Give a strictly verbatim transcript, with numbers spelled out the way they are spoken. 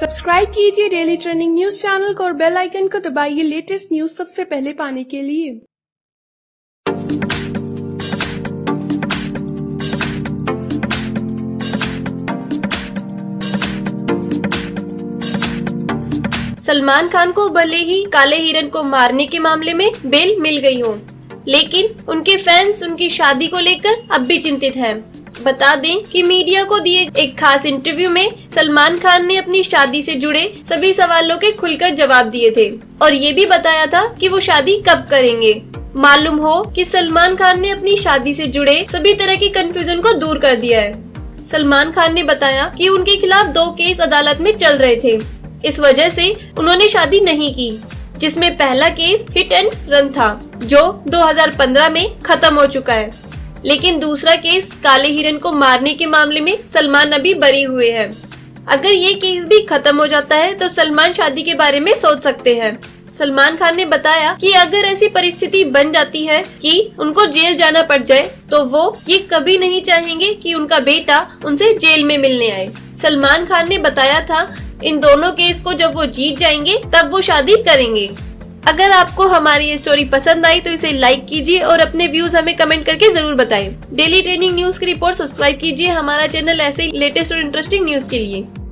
Subscribe कीजिए daily trending news channel को और बेल आइकन को दबाइए लेटेस्ट न्यूज सबसे पहले पाने के लिए। सलमान खान को भले ही काले हिरन को मारने के मामले में बेल मिल गई हो, लेकिन उनके फैंस उनकी शादी को लेकर अब भी चिंतित हैं। बता दें कि मीडिया को दिए एक खास इंटरव्यू में सलमान खान ने अपनी शादी से जुड़े सभी सवालों के खुलकर जवाब दिए थे और ये भी बताया था कि वो शादी कब करेंगे। मालूम हो कि सलमान खान ने अपनी शादी से जुड़े सभी तरह के कंफ्यूजन को दूर कर दिया है। सलमान खान ने बताया कि उनके खिलाफ दो केस अदालत में चल रहे थे, इस वजह से उन्होंने शादी नहीं की, जिसमें पहला केस हिट एंड रन था जो दो हज़ार पंद्रह में खत्म हो चुका है, लेकिन दूसरा केस काले हिरन को मारने के मामले में सलमान अभी बरी हुए हैं। अगर ये केस भी खत्म हो जाता है तो सलमान शादी के बारे में सोच सकते हैं। सलमान खान ने बताया कि अगर ऐसी परिस्थिति बन जाती है कि उनको जेल जाना पड़ जाए तो वो ये कभी नहीं चाहेंगे कि उनका बेटा उनसे जेल में मिलने आए। सलमान खान ने बताया था इन दोनों केस को जब वो जीत जाएंगे तब वो शादी करेंगे। अगर आपको हमारी ये स्टोरी पसंद आई तो इसे लाइक कीजिए और अपने व्यूज हमें कमेंट करके जरूर बताएं। डेली ट्रेंडिंग न्यूज की रिपोर्ट सब्सक्राइब कीजिए हमारा चैनल ऐसे ही लेटेस्ट और इंटरेस्टिंग न्यूज के लिए।